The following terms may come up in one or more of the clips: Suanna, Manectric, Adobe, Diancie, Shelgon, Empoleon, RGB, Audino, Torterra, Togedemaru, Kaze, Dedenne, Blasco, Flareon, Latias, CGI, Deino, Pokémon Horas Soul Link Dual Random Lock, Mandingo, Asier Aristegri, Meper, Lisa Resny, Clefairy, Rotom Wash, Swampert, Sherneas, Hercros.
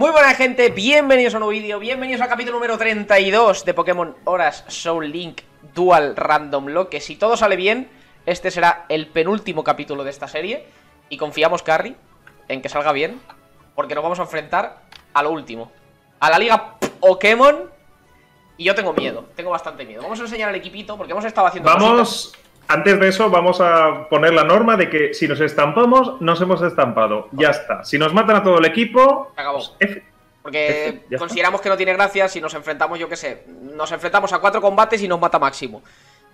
Muy buena gente, bienvenidos a un nuevo vídeo, bienvenidos al capítulo número 32 de Pokémon Horas Soul Link Dual Random Lock. Que si todo sale bien, este será el penúltimo capítulo de esta serie. Y confiamos, Carry, en que salga bien, porque nos vamos a enfrentar a lo último, a la Liga Pokémon. Y yo tengo miedo, tengo bastante miedo. Vamos a enseñar al equipito, porque hemos estado haciendo cositas. Antes de eso, vamos a poner la norma de que si nos estampamos, nos hemos estampado. Vale. Ya está. Si nos matan a todo el equipo... Se acabó. Pues F. Porque F, consideramos que no tiene gracia si nos enfrentamos, yo qué sé, nos enfrentamos a 4 combates y nos mata máximo.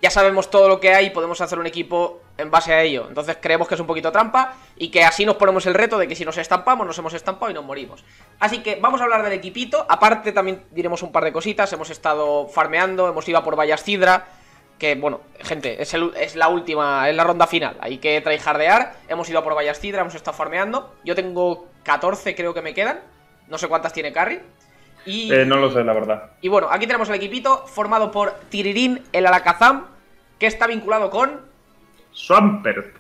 Ya sabemos todo lo que hay y podemos hacer un equipo en base a ello. Entonces creemos que es un poquito trampa y que así nos ponemos el reto de que si nos estampamos, nos hemos estampado y nos morimos. Así que vamos a hablar del equipito. Aparte también diremos un par de cositas. Hemos estado farmeando, hemos ido a por Vallascidra. Que, bueno, gente, es la ronda final. Hay que tryhardear. Hemos ido a por Vallascidra, hemos estado farmeando. Yo tengo 14, creo que me quedan. No sé cuántas tiene Carry. Y, no lo sé, la verdad. Y bueno, aquí tenemos el equipito formado por Tirirín, el Alakazam, que está vinculado con... Swampert.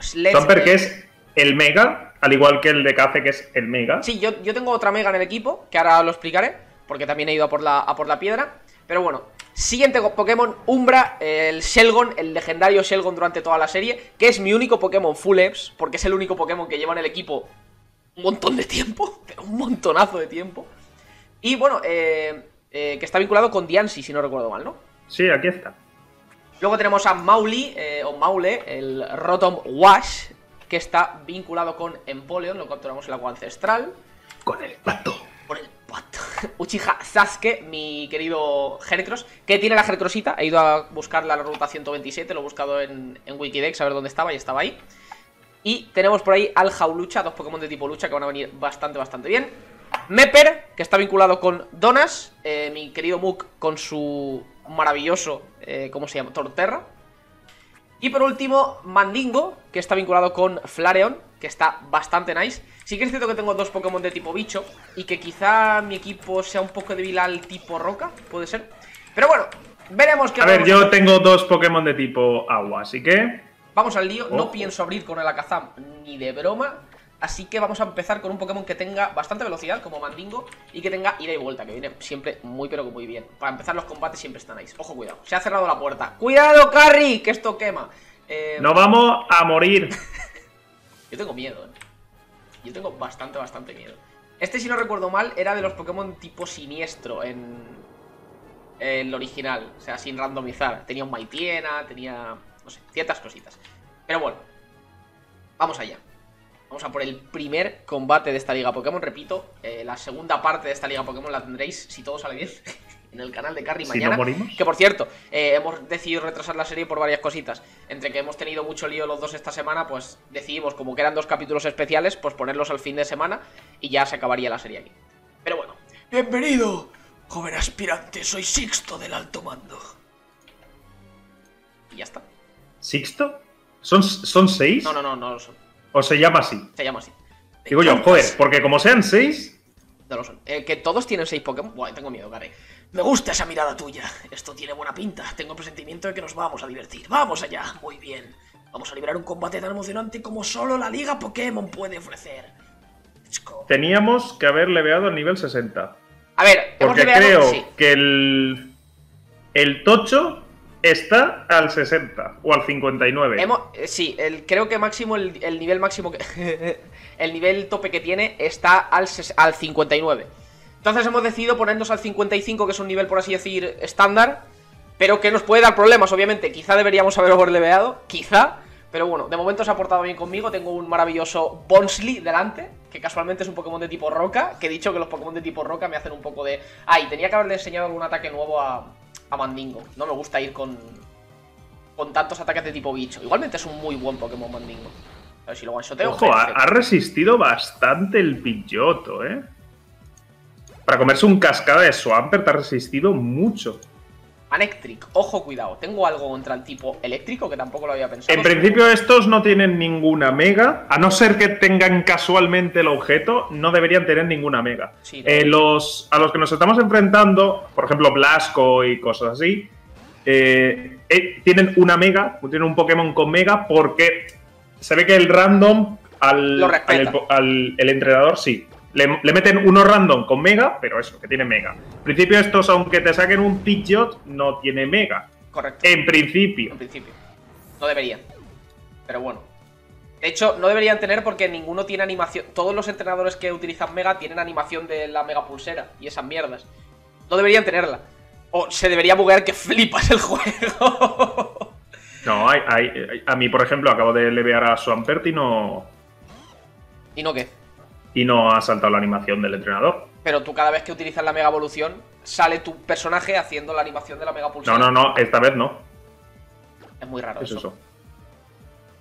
Swampert, que es el Mega, al igual que el de Kaze, que es el Mega. Sí, yo tengo otra Mega en el equipo, que ahora lo explicaré, porque también he ido a por la piedra. Pero bueno... Siguiente Pokémon, Umbra, el Shelgon, el legendario Shelgon durante toda la serie, que es mi único Pokémon Full Eps, porque es el único Pokémon que lleva en el equipo un montón de tiempo, pero un montonazo de tiempo. Y bueno, que está vinculado con Diancie, si no recuerdo mal, ¿no? Sí, aquí está. Luego tenemos a Mauli, o Maule, el Rotom Wash, que está vinculado con Empoleon, lo capturamos en el agua ancestral. Con el pato. Con el pato. Uchija Sasuke, mi querido Hercros, que tiene la Hercrosita. He ido a buscarla a la ruta 127, lo he buscado en Wikidex a ver dónde estaba y estaba ahí. Y tenemos por ahí al Jaulucha, 2 Pokémon de tipo lucha que van a venir bastante bien. Meper, que está vinculado con Donas, mi querido Mook con su maravilloso, ¿cómo se llama? Torterra. Y por último, Mandingo, que está vinculado con Flareon, que está bastante nice. Sí que es cierto que tengo 2 Pokémon de tipo bicho y que quizá mi equipo sea un poco débil al tipo roca, puede ser. Pero bueno, veremos qué... A ver, yo tengo 2 Pokémon de tipo agua, así que... Vamos al lío, no pienso abrir con el Alakazam ni de broma. Así que vamos a empezar con un Pokémon que tenga bastante velocidad, como Mandingo, y que tenga ida y vuelta, que viene siempre muy pero que muy bien. Para empezar los combates siempre están ahí. Ojo, cuidado, se ha cerrado la puerta. ¡Cuidado, Carry, que esto quema! ¡No vamos a morir! Yo tengo miedo, yo tengo bastante miedo. Este, si no recuerdo mal, era de los Pokémon tipo siniestro en el original. O sea, sin randomizar. Tenía un Mightyena, tenía, no sé, ciertas cositas. Pero bueno, vamos allá. Vamos a por el primer combate de esta Liga Pokémon. Repito, la segunda parte de esta Liga Pokémon la tendréis, si todo sale bien, en el canal de Carry mañana. ¿Si no morimos? Que por cierto, hemos decidido retrasar la serie por varias cositas. Entre que hemos tenido mucho lío los dos esta semana, pues decidimos, como que eran 2 capítulos especiales, pues ponerlos al fin de semana y ya se acabaría la serie aquí. Pero bueno. ¡Bienvenido, joven aspirante! Soy Sixto del Alto Mando. Y ya está. ¿Sixto? ¿Son 6? No, no lo son. ¿O se llama así? Se llama así. Digo yo, joder, porque como sean 6... No lo son. Que todos tienen 6 Pokémon... Buah, tengo miedo, Carry. Me gusta esa mirada tuya. Esto tiene buena pinta. Tengo el presentimiento de que nos vamos a divertir. ¡Vamos allá! Muy bien. Vamos a librar un combate tan emocionante como solo la Liga Pokémon puede ofrecer. Let's go. Teníamos que haber leveado al nivel 60. A ver, porque creo que el tocho... Está al 60 o al 59. Sí, creo que máximo el nivel máximo que, el nivel tope que tiene está al 59. Entonces hemos decidido ponernos al 55, que es un nivel, por así decir, estándar, pero que nos puede dar problemas, obviamente. Quizá deberíamos haber overleveado, quizá. Pero bueno, de momento se ha portado bien conmigo. Tengo un maravilloso Bonsly delante, que casualmente es un Pokémon de tipo roca. Que he dicho que los Pokémon de tipo roca me hacen un poco de... Ay, tenía que haberle enseñado algún ataque nuevo a Mandingo. No me gusta ir con tantos ataques de tipo bicho. Igualmente es un muy buen Pokémon Mandingo. A ver si lo one-shoteo. Ojo, ha resistido bastante el pilloto, ¿eh? Para comerse un cascada de Swampert ha resistido mucho. Anectric, ojo, cuidado. Tengo algo contra el tipo eléctrico que tampoco lo había pensado. En principio estos no tienen ninguna mega. A no ser que tengan casualmente el objeto, no deberían tener ninguna mega. Sí, no. A los que nos estamos enfrentando, por ejemplo Blasco y cosas así, tienen una mega, tienen un Pokémon con mega porque se ve que el random al entrenador sí. Le meten uno random con Mega, pero eso, que tiene Mega. En principio estos, aunque te saquen un Pidgeot, no tiene Mega. Correcto. En principio. En principio. No deberían. Pero bueno. De hecho, no deberían tener porque ninguno tiene animación. Todos los entrenadores que utilizan Mega tienen animación de la Mega Pulsera y esas mierdas. No deberían tenerla. O se debería buguear que flipas el juego. No, a mí, por ejemplo, acabo de levear a Swampert y no... ¿Y no qué? Y no ha saltado la animación del entrenador. Pero tú cada vez que utilizas la Mega Evolución, sale tu personaje haciendo la animación de la Mega Pulsera. No, no, no, esta vez no. Es muy raro eso.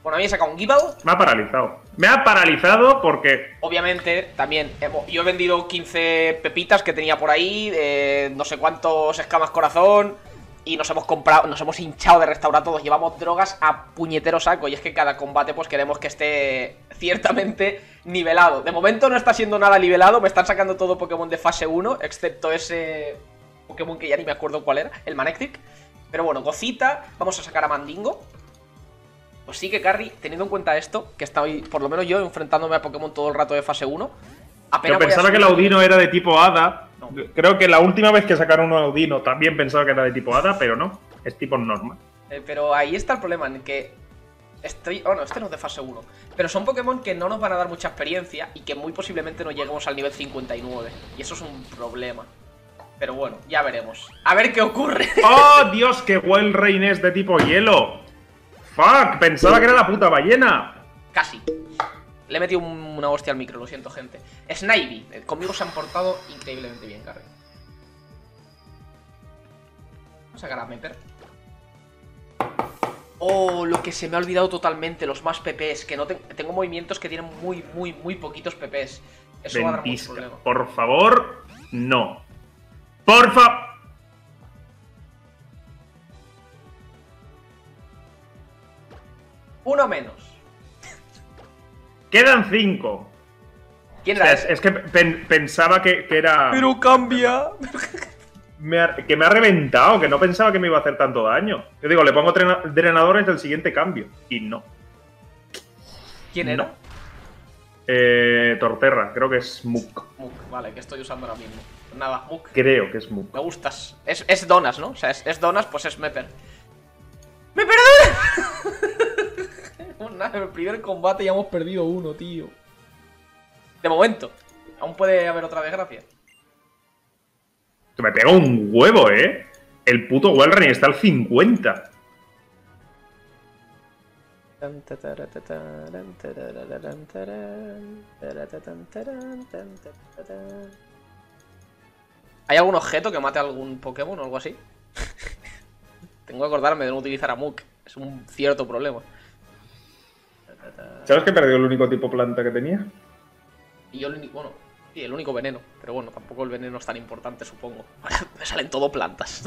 Bueno, había sacado un Gibald. Me ha paralizado. Me ha paralizado porque... Obviamente, también. Yo he vendido 15 pepitas que tenía por ahí, no sé cuántos escamas corazón, y nos hemos comprado, nos hemos hinchado de restaurar todos. Llevamos drogas a puñetero saco. Y es que cada combate pues queremos que esté ciertamente nivelado. De momento no está siendo nada nivelado. Me están sacando todo Pokémon de fase 1, excepto ese Pokémon que ya ni me acuerdo cuál era, el Manectric. Pero bueno, Gocita. Vamos a sacar a Mandingo. Pues sí que Carry, teniendo en cuenta esto, que está hoy, por lo menos yo, enfrentándome a Pokémon todo el rato de fase 1. Yo pensaba que el Audino era de tipo Hada. No. Creo que la última vez que sacaron un Audino también pensaba que era de tipo Hada, pero no. Es tipo normal. Pero ahí está el problema, en que... Bueno, este no es de fase 1. Pero son Pokémon que no nos van a dar mucha experiencia y que muy posiblemente no lleguemos al nivel 59. Y eso es un problema. Pero bueno, ya veremos. A ver qué ocurre. ¡Oh, Dios! ¡Que Walrein es de tipo hielo! ¡Fuck! Pensaba que era la puta ballena. Casi. Le he metido una hostia al micro, lo siento, gente. Snivy. Conmigo se han portado increíblemente bien, Carry. Vamos a sacar a Meper. Oh, lo que se me ha olvidado totalmente. Los más PPs. Que no tengo movimientos que tienen muy poquitos PPs. Eso va a dar mucho problema. Por favor, no. Por favor. Uno menos. Quedan 5. ¿Quién era? O sea, es que pensaba que era... Pero cambia. Que me ha reventado, que no pensaba que me iba a hacer tanto daño. Yo digo, le pongo drenadores del siguiente cambio. Y no. ¿Quién era? No. Torterra, creo que es Mook. Mook, vale, que estoy usando ahora mismo. Nada, Mook. Creo que es Mook. Me gustas. Es Donas, ¿no? O sea, es Donas, pues es Meper. ¡Me perdí! Nada, en el primer combate ya hemos perdido uno, tío. De momento. Aún puede haber otra desgracia. Que me pega un huevo, ¿eh? El puto Walrein está al 50. ¿Hay algún objeto que mate a algún Pokémon o algo así? Tengo que acordarme de no utilizar a Mook. Es un cierto problema. ¿Sabes que he perdido el único tipo planta que tenía? Y yo el único, bueno, sí, el único veneno. Pero bueno, tampoco el veneno es tan importante, supongo. Ahora me salen todo plantas.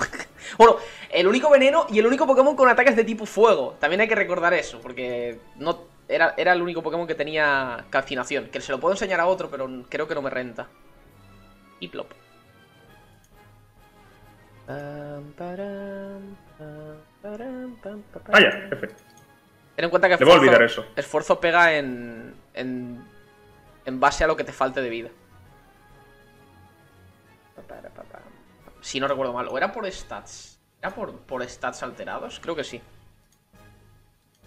Bueno, el único veneno y el único Pokémon con ataques de tipo fuego. También hay que recordar eso, porque no era el único Pokémon que tenía calcinación. Que se lo puedo enseñar a otro, pero creo que no me renta. Y plop. Vaya, jefe. Ten en cuenta que esfuerzo, olvidar eso. Esfuerzo pega en base a lo que te falte de vida. Si no recuerdo mal. ¿O era por stats? ¿Era por stats alterados? Creo que sí.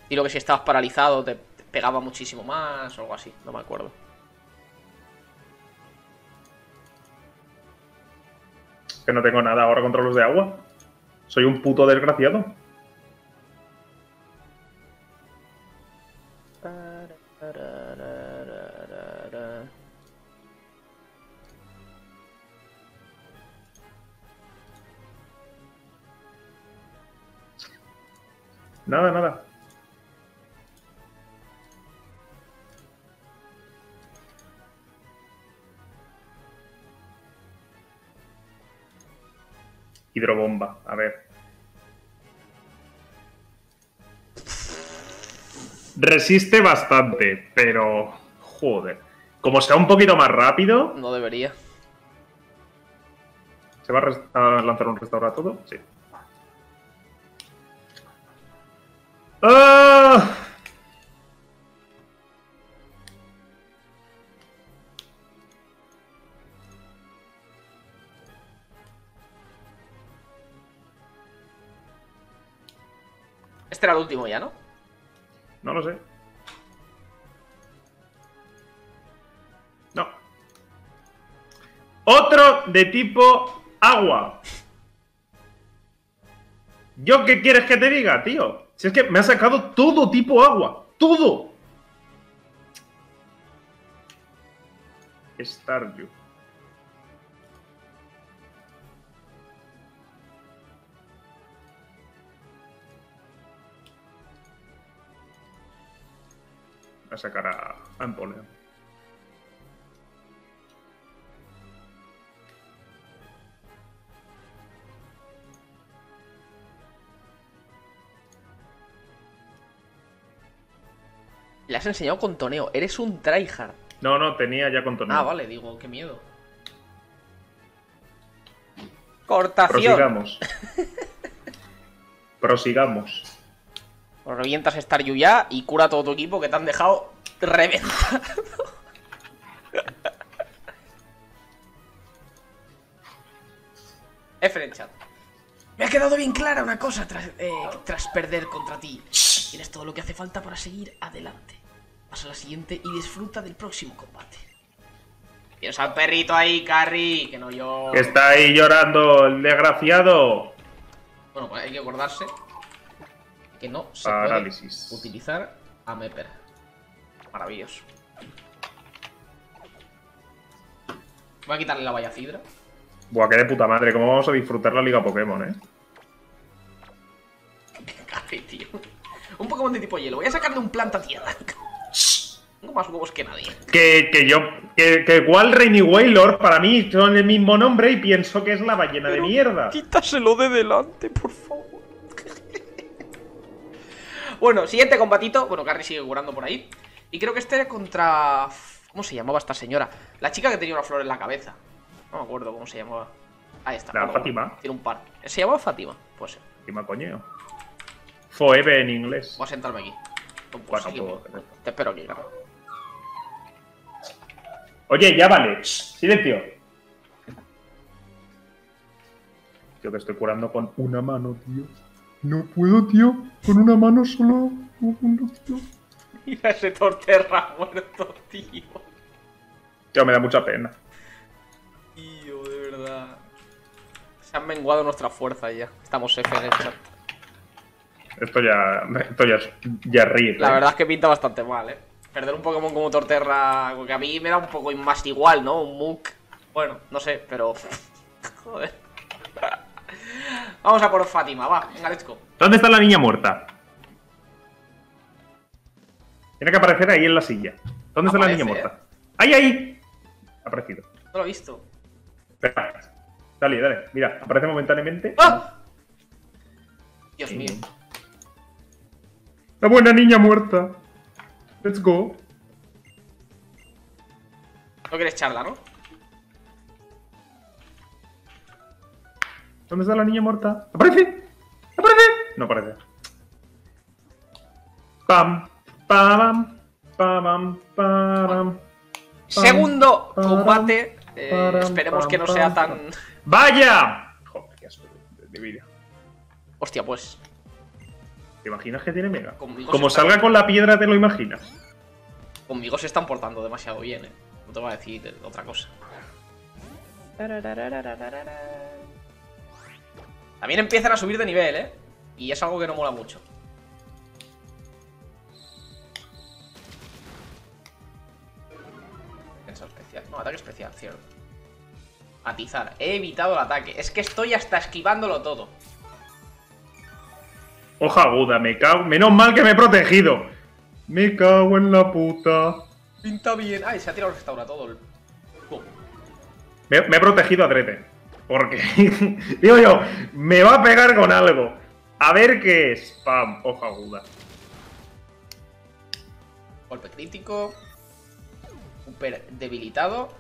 Y lo que si estabas paralizado te pegaba muchísimo más o algo así. No me acuerdo. Que no tengo nada ahora contra los de agua. Soy un puto desgraciado. Nada, nada. Hidrobomba, a ver. Resiste bastante, pero... Joder. Como sea un poquito más rápido... No debería. ¿Se va a lanzar un restaurar todo? Sí. ¡Oh! Este era el último ya, ¿no? No lo sé. No. Otro de tipo agua. ¿Yo qué quieres que te diga, tío? Si es que me ha sacado todo tipo agua. ¡Todo! Staryu. A sacar a Empoleon. Le has enseñado con toneo. Eres un tryhard. No, no, tenía ya con toneo. Ah, vale, digo, qué miedo. Cortación. Prosigamos. Prosigamos. O revientas Staryu ya y cura todo tu equipo que te han dejado reventado. F en el chat. Me ha quedado bien clara una cosa tras perder contra ti. Tienes todo lo que hace falta para seguir adelante. Pasa a la siguiente y disfruta del próximo combate. Tienes al perrito ahí, Carry, que no yo. Está ahí llorando el desgraciado. Bueno, pues hay que acordarse que no se puede utilizar a Meper. Maravilloso. Voy a quitarle la valla cidra. Buah, qué de puta madre. ¿Cómo vamos a disfrutar la liga Pokémon, eh? Carry, tío. Un Pokémon de tipo hielo. Voy a sacarle un planta tierra. Tengo más huevos que nadie. Que Walrein y Wailord para mí son el mismo nombre y pienso que es la ballena. Pero de mierda. Quítaselo de delante, por favor. Bueno, siguiente combatito. Bueno, Carry sigue curando por ahí. Y creo que este era contra... ¿Cómo se llamaba esta señora? La chica que tenía una flor en la cabeza. No me acuerdo cómo se llamaba. Ahí está. La Fátima. Tiene un par. ¿Se llamaba Fátima? Pues sí. Fátima, coño. Foeve en inglés. Voy a sentarme aquí. Bueno, aquí te espero aquí, claro. Oye, ya vale. Silencio. Yo te estoy curando con una mano, tío. No puedo, tío. Con una mano solo. No, tío. Mira ese Torterra muerto, tío. Tío, me da mucha pena. Tío, de verdad. Se han menguado nuestra fuerza ya. Estamos F en el chat. Esto ya ríe. La verdad es que pinta bastante mal, eh. Perder un Pokémon como Torterra, que a mí me da un poco más igual, ¿no? Un Mook. Bueno, no sé, pero... Joder. Vamos a por Fátima, va. Venga, let's go. ¿Dónde está la niña muerta? Tiene que aparecer ahí en la silla. ¿Dónde está la niña muerta? ¡Ahí, ahí! Ha aparecido. No lo he visto. Espera. Dale, dale. Mira, aparece momentáneamente. ¡Ah! Dios mío. La buena niña muerta. Let's go. No quieres charla, ¿no? ¿Dónde está la niña muerta? ¡Aparece! ¡Aparece! No aparece. Pam, pam, pam, pam. Segundo combate. Esperemos que no sea tan... ¡Vaya! Joder, qué asco de vida. Hostia, pues... ¿Te imaginas que tiene mega? Como salga con la piedra, ¿te lo imaginas? Conmigo se están portando demasiado bien, eh. No te voy a decir otra cosa. También empiezan a subir de nivel, eh. Y es algo que no mola mucho. Defensa especial. No, ataque especial, cierto. Atizar. He evitado el ataque. Es que estoy hasta esquivándolo todo. Hoja aguda, me cago... Menos mal que me he protegido. Me cago en la puta. Pinta bien. Ay, se ha tirado el restaura todo el... Oh. Me he protegido a Trete. Porque... Digo yo, me va a pegar con algo. A ver qué es. Pam, hoja aguda. Golpe crítico. Super debilitado.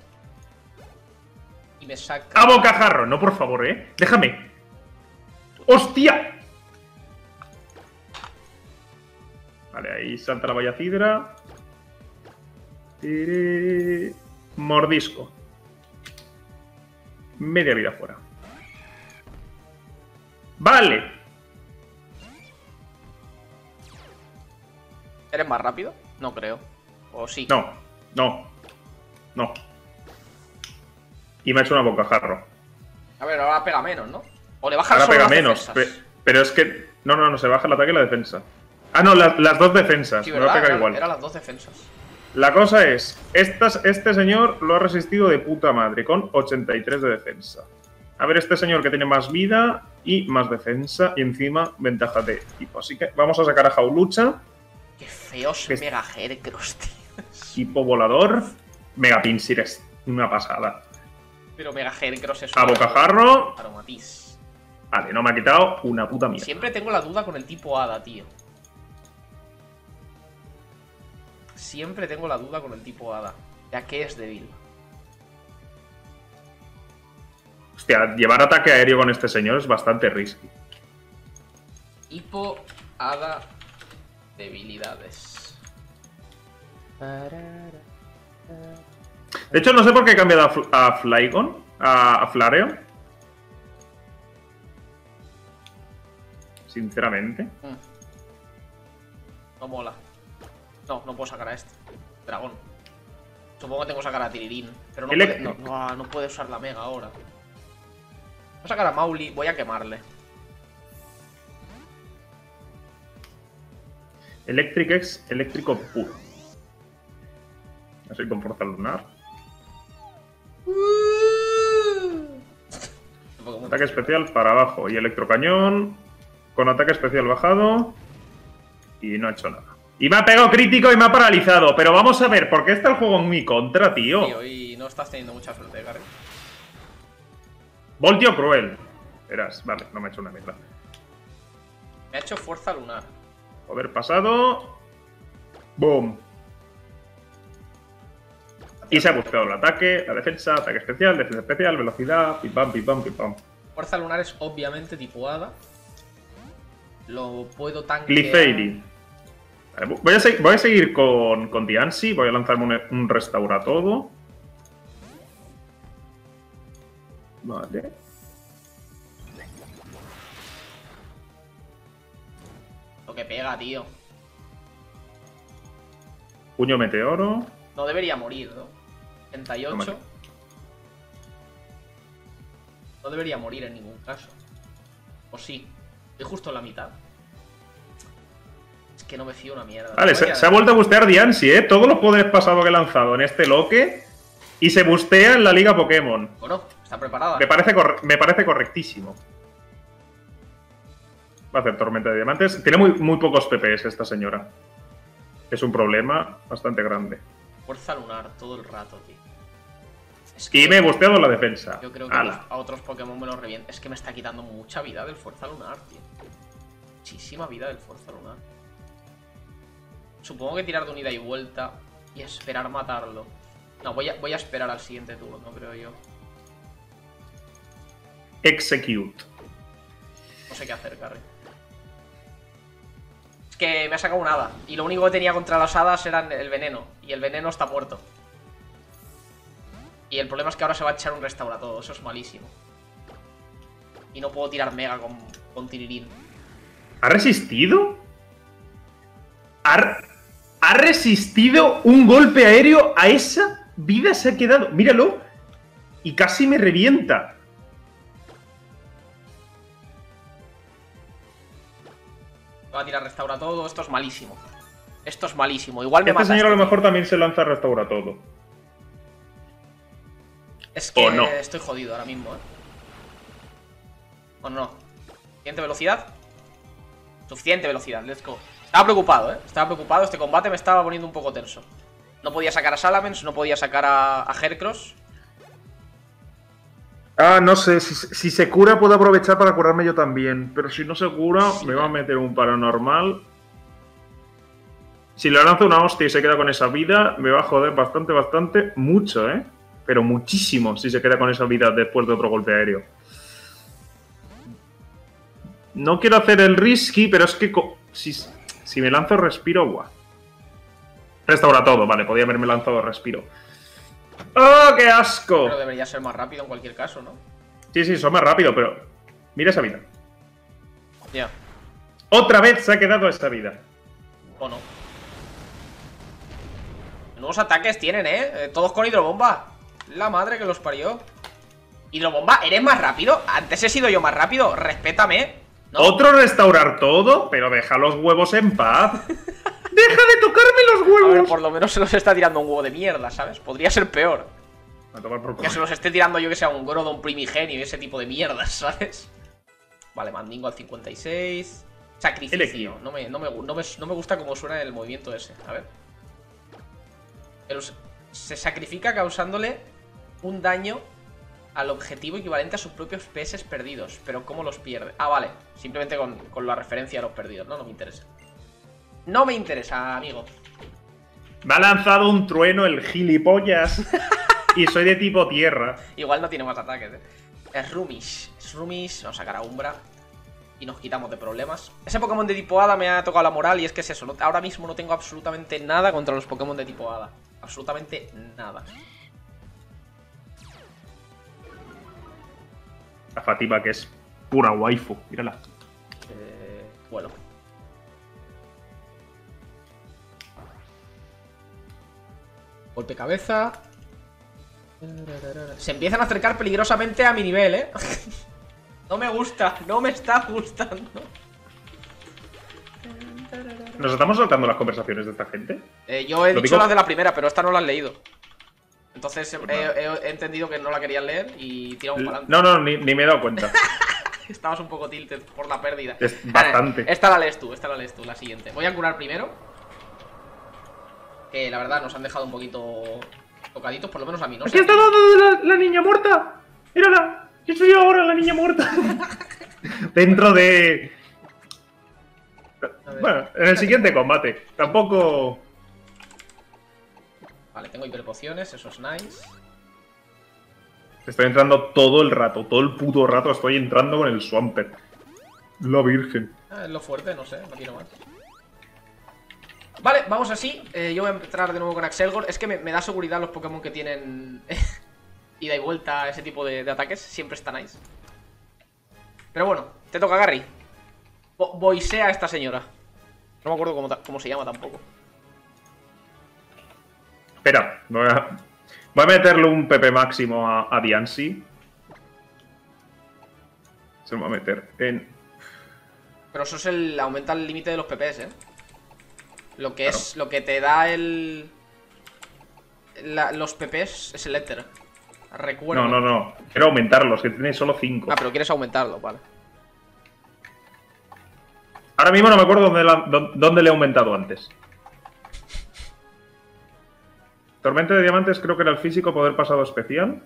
Y me saca... ¡A bocajarro! No, por favor, eh. Déjame. ¡Hostia! Vale, ahí salta la valla cidra. Mordisco. Media vida fuera. Vale. ¿Eres más rápido? No creo. ¿O sí? No, no, no. Y me ha hecho una bocajarro. A ver, ahora pega menos, ¿no? O le baja ahora solo pega menos, pero es que... No, no, no, se baja el ataque y la defensa. Ah, no, las dos defensas. Sí, me va a pegar igual. Eran las dos defensas. La cosa es, este señor lo ha resistido de puta madre, con 83 de defensa. A ver, este señor que tiene más vida y más defensa y encima ventaja de equipo. Así que vamos a sacar a Jaulucha. Qué feos mega Hercros, tío. Tipo volador. Mega Pinsir es una pasada. Pero mega Hercros es... A bocajarro. Aromatiz. Vale, no me ha quitado una puta mierda. Siempre tengo la duda con el tipo hada, tío. Siempre tengo la duda con el tipo hada, ya que es débil. Hostia, llevar ataque aéreo con este señor es bastante risky. Tipo hada, debilidades. De hecho, no sé por qué he cambiado a Flareon. A Flareon. Sinceramente. No mola. No, no puedo sacar a este dragón. Supongo que tengo que sacar a Tirirín. Pero no puede, no puede usar la mega ahora. Voy a sacar a Mauli. Voy a quemarle. Electric es eléctrico puro. Así con fuerza lunar. Ataque especial para abajo y electrocañón. Con ataque especial bajado. Y no ha hecho nada. Y me ha pegado crítico y me ha paralizado. Pero vamos a ver, ¿por qué está el juego en mi contra, tío? Tío, y no estás teniendo mucha suerte, Garen. Voltio cruel. Verás, vale, no me ha hecho una mierda. Me ha hecho fuerza lunar. Poder pasado. Boom. Y se ha buscado el ataque, la defensa, defensa especial, velocidad, pim pam, pim pam, pim pam. Fuerza lunar es obviamente tipo hada. Lo puedo tanquear. Clefairy. Voy a seguir con Diancie, voy a lanzarme un restaura todo. Vale. Lo que pega, tío. Puño meteoro. No debería morir, ¿no? 88. No debería morir en ningún caso. O sí. Estoy justo en la mitad. Que no me fío una mierda. Vale, se ha vuelto a bustear Diancie, ¿eh? Todos los poderes pasados que he lanzado en este loque y se bustea en la Liga Pokémon. Bueno, está preparada. Me parece correctísimo. Va a hacer tormenta de diamantes. Tiene muy pocos PPs esta señora. Es un problema bastante grande. Fuerza lunar todo el rato, tío. Es que y me he busteado la defensa. Yo creo que a otros Pokémon me lo revienta. Es que me está quitando mucha vida del Fuerza Lunar, tío. Muchísima vida del Fuerza Lunar. Supongo que tirar de unida y vuelta y esperar matarlo. No, voy a esperar al siguiente turno, creo yo. Execute. No sé qué hacer, Carrie. Es que me ha sacado un hada. Y lo único que tenía contra las hadas eran el veneno. Y el veneno está muerto. Y el problema es que ahora se va a echar un restaura todo. Eso es malísimo. Y no puedo tirar mega con Tirirín. ¿Ha resistido? Ha resistido un golpe aéreo a esa vida, se ha quedado. Míralo. Y casi me revienta. Va a tirar restaura todo. Esto es malísimo. Esto es malísimo. Igual me mata. Este señor a lo mejor también se lanza restaura todo. Es que no. Estoy jodido ahora mismo, ¿eh? Bueno, no. Suficiente velocidad. Suficiente velocidad. Let's go. Estaba preocupado, ¿eh? Estaba preocupado. Este combate me estaba poniendo un poco tenso. No podía sacar a Salamence, no podía sacar a Hercros. Ah, no sé. Si se cura, puedo aprovechar para curarme yo también. Pero si no se cura, sí, me va a meter un paranormal. Si le lanzo una hostia y se queda con esa vida, me va a joder bastante, bastante. Mucho, ¿eh? Pero muchísimo si se queda con esa vida después de otro golpe aéreo. No quiero hacer el risky, pero es que... Si me lanzo respiro, guau. Restaura todo, vale, podía haberme lanzado respiro. ¡Oh, qué asco! Pero debería ser más rápido en cualquier caso, ¿no? Sí, sí, son más rápido, pero... Mira esa vida. Ya. Otra vez se ha quedado esa vida. ¿O no? Nuevos ataques tienen, todos con hidrobomba. La madre que los parió. Hidrobomba, ¿eres más rápido? Antes he sido yo más rápido, respétame, ¿no? Otro restaurar todo, pero deja los huevos en paz. ¡Deja de tocarme los huevos! A ver, por lo menos se los está tirando un huevo de mierda, ¿sabes? Podría ser peor. A tomar por culo. Que se los esté tirando yo que sea un Groudon primigenio y ese tipo de mierdas, ¿sabes? Vale, Mandingo al 56. Sacrificio. No me gusta cómo suena el movimiento ese. A ver. Pero se sacrifica causándole un daño al objetivo equivalente a sus propios PS perdidos. Pero ¿cómo los pierde? Ah, vale. Simplemente con la referencia a los perdidos. No me interesa. No me interesa, amigo. Me ha lanzado un trueno el gilipollas. Y soy de tipo tierra. Igual no tiene más ataques, Es Rumish. Vamos a sacar a Umbra. Y nos quitamos de problemas. Ese Pokémon de tipo Hada me ha tocado la moral. Y es que es eso. Ahora mismo no tengo absolutamente nada contra los Pokémon de tipo Hada. Absolutamente nada. La Fátima, que es pura waifu. Mírala. Bueno. Golpe cabeza. Se empiezan a acercar peligrosamente a mi nivel, No me gusta, no me está gustando. ¿Nos estamos saltando las conversaciones de esta gente? Yo he dicho las de la primera, pero esta no la has leído. Entonces he entendido que no la querías leer y tiramos para adelante. No, ni me he dado cuenta. Estabas un poco tilted por la pérdida. Es bastante. Vale, esta la lees tú, la siguiente. Voy a curar primero. Que la verdad nos han dejado un poquito tocaditos, por lo menos a mí, ¿no? ¡Aquí está la niña muerta! ¡Mírala! ¡Que soy yo ahora la niña muerta! Dentro de... Bueno, en el siguiente combate. Tampoco... Vale, tengo hiperpociones, eso es nice. Estoy entrando todo el rato, todo el puto rato estoy entrando con el Swampert. La virgen. Es lo fuerte, no sé, no tiene más. Vale, vamos así. Yo voy a entrar de nuevo con Axelgor. Es que me da seguridad los Pokémon que tienen ida y vuelta, ese tipo de ataques. Siempre está nice. Pero bueno, te toca, Gary. Boisea a esta señora. No me acuerdo cómo se llama tampoco. Espera, voy a meterle un PP máximo a Diancie. Se lo voy a meter en... Pero eso es aumenta el límite de los PPs, Lo que claro. Es lo que te da los PPs es el éter. Recuerda. No. Quiero aumentarlos, que tiene solo 5. Ah, pero quieres aumentarlo, vale. Ahora mismo no me acuerdo dónde le he aumentado antes. Tormenta de diamantes creo que era el físico, poder pasado especial.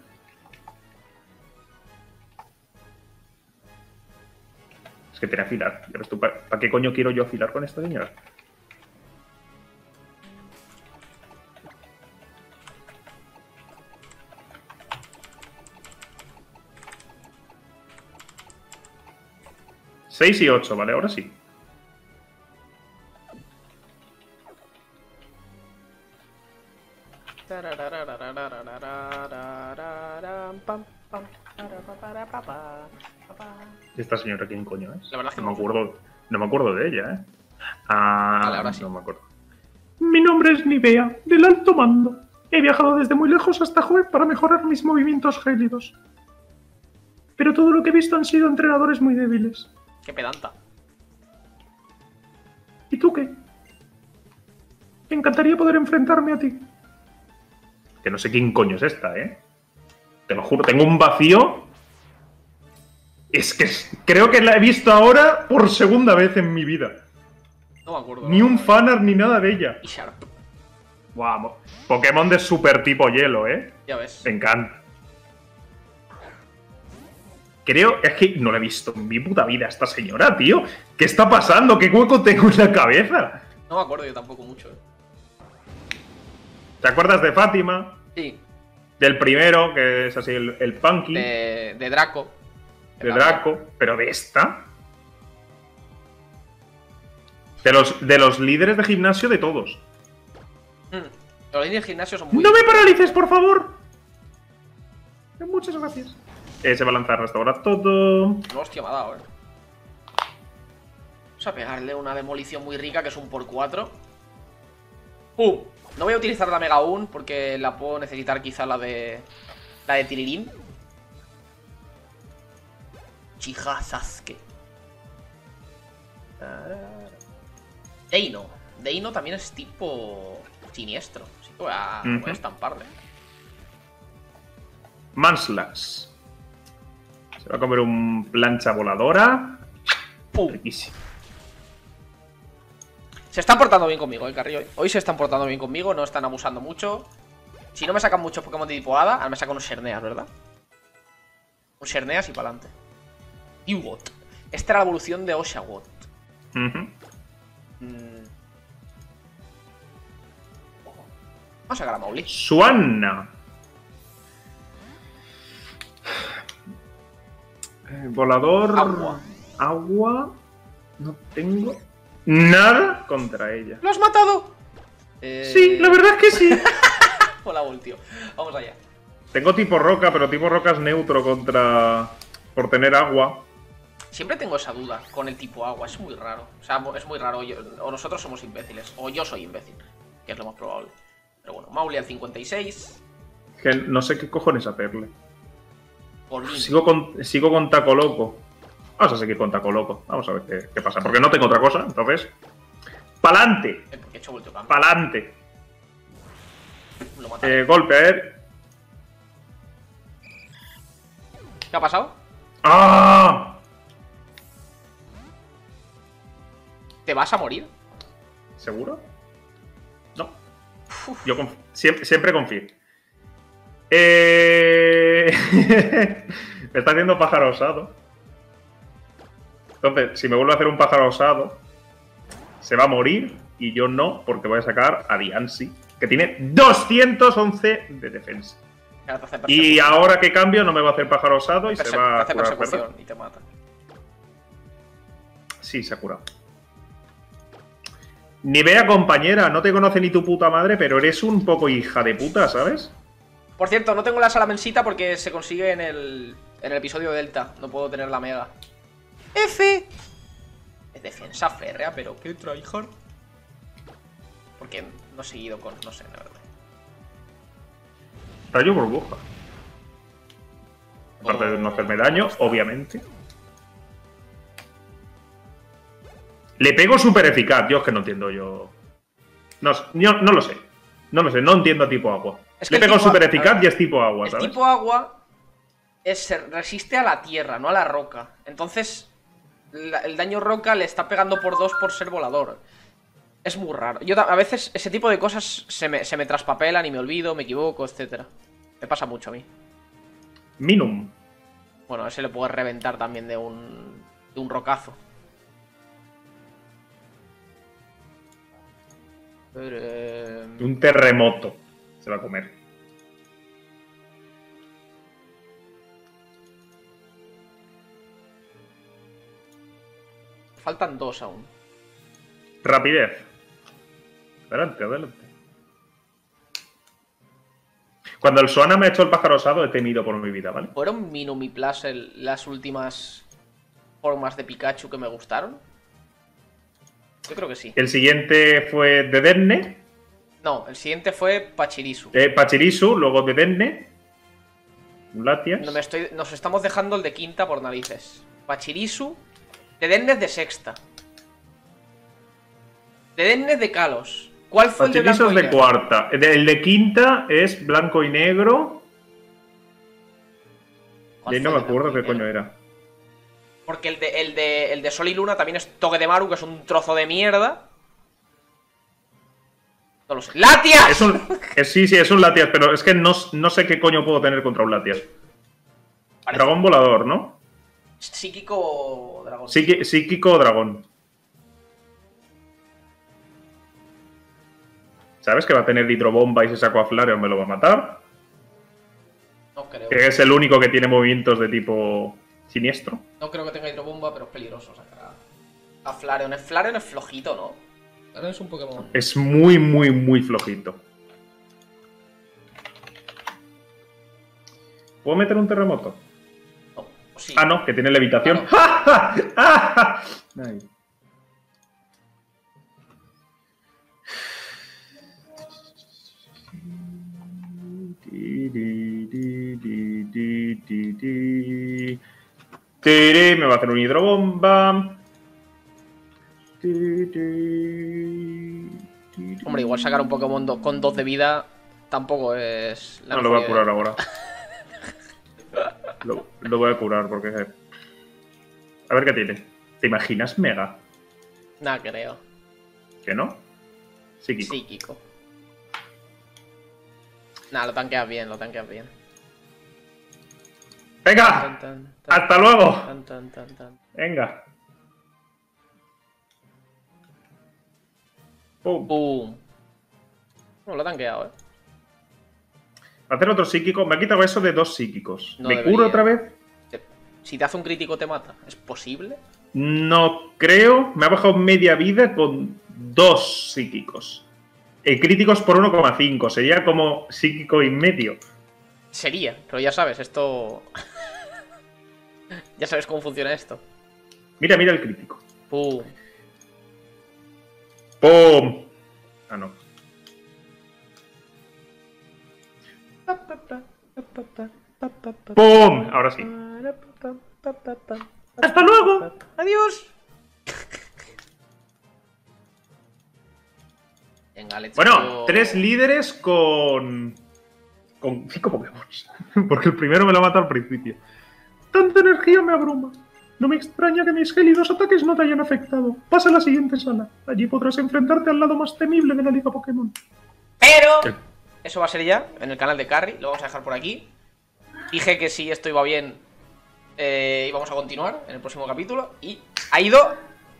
Es que tiene afilar. Ya ves tú, ¿para qué coño quiero yo afilar con esta señora? Seis y 8, vale, ahora sí. ¿Esta señora quién coño es? La verdad es que no me acuerdo de ella, Ah, vale, ahora sí. No me acuerdo. Mi nombre es Nivea, del alto mando. He viajado desde muy lejos hasta Hoenn para mejorar mis movimientos gélidos. Pero todo lo que he visto han sido entrenadores muy débiles. ¡Qué pedanta! ¿Y tú qué? Me encantaría poder enfrentarme a ti. Que no sé quién coño es esta, Te lo juro, tengo un vacío. Es que creo que la he visto ahora por segunda vez en mi vida. No me acuerdo. Ni un fanart ni nada de ella. Y Sharp. Guau, Pokémon de super tipo hielo, Ya ves. Me encanta. Es que no la he visto en mi puta vida esta señora, tío. ¿Qué está pasando? ¿Qué hueco tengo en la cabeza? No me acuerdo yo tampoco mucho, ¿Te acuerdas de Fátima? Sí. Del primero, que es así, el punky. De Draco. De Draco. Pero de esta. De los líderes de gimnasio de todos. Los líderes de gimnasio son muy... ¡No me paralices, por favor! Muchas gracias. Se va a lanzar restaurar todo. No, hostia, me ha dado, Vamos a pegarle una demolición muy rica, que es un x4. ¡Pum! No voy a utilizar la Mega aún porque la puedo necesitar quizá la de Tirirín. Uchija Sasuke. Deino. Deino también es tipo siniestro. Así que voy a estamparle. Manslash. Se va a comer un plancha voladora. ¡Pum! Riquísimo. Se están portando bien conmigo, el carrillo. Hoy se están portando bien conmigo, no están abusando mucho. Si no me sacan muchos Pokémon de tipo Hada, ahora me sacan unos Sherneas, ¿verdad? Un Sherneas y para adelante. Y Wot. Esta era la evolución de Oshawott. Vamos a sacar a Mauli. Suanna. Volador. Agua. Agua. No tengo nada contra ella. ¿Lo has matado? Sí, la verdad es que sí. Hola, tío. Vamos allá. Tengo tipo roca, pero tipo roca es neutro contra... por tener agua. Siempre tengo esa duda con el tipo agua. Es muy raro. O sea, es muy raro. O nosotros somos imbéciles. O yo soy imbécil. Que es lo más probable. Pero bueno, Mauli al 56. Que no sé qué cojones hacerle. Sigo con Taco Loco. Vamos a seguir con Taco Loco. Vamos a ver qué pasa. Porque no tengo otra cosa, entonces... ¡Palante! He hecho vuelto cambio. ¡Palante! Golpe, a ver. ¿Qué ha pasado? ¡Ah! ¿Te vas a morir? ¿Seguro? No. Uf. Yo siempre confío. Me está haciendo pájaro osado. Entonces, si me vuelve a hacer un pájaro osado, se va a morir y yo no, porque voy a sacar a Diancie, que tiene 211 de defensa. Claro, y ahora que cambio, no me va a hacer pájaro osado y se va a curar, ¿verdad? Y te mata. Sí, se ha curado. Nivea, compañera, no te conoce ni tu puta madre, pero eres un poco hija de puta, ¿sabes? Por cierto, no tengo la salamensita porque se consigue en el episodio Delta. No puedo tener la mega. ¡F! Es defensa férrea, pero qué traidor. Porque no he seguido con... no sé, la verdad. Rayo burbuja. Aparte de no hacerme daño, obviamente. Le pego súper eficaz. Dios, que no entiendo yo. No lo sé. No lo sé, no entiendo a tipo agua. Es que le pego súper eficaz y es tipo agua, ¿sabes? El tipo agua resiste a la tierra, no a la roca. Entonces, el daño roca le está pegando por 2 por ser volador. Es muy raro. Yo a veces ese tipo de cosas se me traspapelan y me olvido, me equivoco, etc. Me pasa mucho a mí. Minum. Bueno, ese le puedo reventar también de un rocazo. Un terremoto. Se va a comer. Faltan 2 aún. Rapidez. Adelante, adelante. Cuando el Suana me ha hecho el pájaro osado, he temido por mi vida, ¿vale? ¿Fueron Minum y Plasel las últimas formas de Pikachu que me gustaron? Yo creo que sí. El siguiente fue Dedenne. No, el siguiente fue Pachirisu. Pachirisu, luego Dedenne. Latias. Nos estamos dejando el de quinta por narices. Pachirisu. Dedenne es de sexta. Dedenne es de Kalos. ¿Cuál fue Pachirisu el de blanco y negro? Pachirisu es de cuarta. El de quinta es blanco y negro. Y ahí no me acuerdo qué coño era. Porque el de Sol y Luna también es Togedemaru, que es un trozo de mierda. No lo sé. ¡Latias! Sí, es un Latias, pero es que no sé qué coño puedo tener contra un Latias. Parece. Dragón volador, ¿no? Psíquico dragón. Psíquico dragón. ¿Sabes que va a tener hidrobomba y se sacó a Flareon? ¿Me lo va a matar? No creo. Que es el único que tiene movimientos de tipo... siniestro. No creo que tenga hidrobomba, pero es peligroso sacar a Flareon. Flareon es flojito, ¿no? Flareon es un Pokémon. Es muy, muy, muy flojito. ¿Puedo meter un terremoto? No. Sí. Ah, no, que tiene levitación. Ah, no. Me va a hacer un hidrobomba. Hombre, igual sacar un Pokémon con 2 de vida tampoco es... No, lo voy a curar ahora. Lo voy a curar porque... A ver qué tiene. ¿Te imaginas Mega? No creo. ¿Que no? Psíquico. Psíquico. Nah, lo tanqueas bien, lo tanqueas bien. ¡Venga! Tan, tan, tan, ¡hasta luego! Tan, tan, tan, tan. ¡Venga! ¡Pum! ¡Pum! No, lo ha tanqueado, eh. Va a hacer otro psíquico. Me ha quitado eso de 2 psíquicos. No ¿me debería. Curo otra vez? Si te hace un crítico te mata. ¿Es posible? No creo. Me ha bajado media vida con 2 psíquicos. Críticos por 1,5. Sería como psíquico y medio. Sería, pero ya sabes, esto... ya sabes cómo funciona esto. Mira, mira el crítico. ¡Pum! ¡Pum! Ah, no. ¡Pum! Ahora sí. ¡Hasta luego! ¡Adiós! Venga, bueno, 3 líderes con 5 Pokémon. Porque el primero me lo ha matado al principio. Tanta energía me abruma. No me extraña que mis gélidos ataques no te hayan afectado. Pasa a la siguiente sala. Allí podrás enfrentarte al lado más temible de la liga Pokémon. Pero... ¿Qué? Eso va a ser ya en el canal de Carry. Lo vamos a dejar por aquí. Dije que si esto iba bien íbamos a continuar en el próximo capítulo. Y ha ido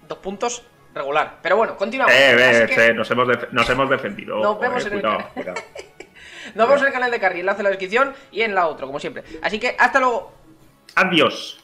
2 puntos... regular. Pero bueno, continuamos. Que... nos hemos defendido. Nos vemos en el canal. Nos vemos en el canal de Carry, enlace en la descripción y en la otra, como siempre. Así que hasta luego. Adiós.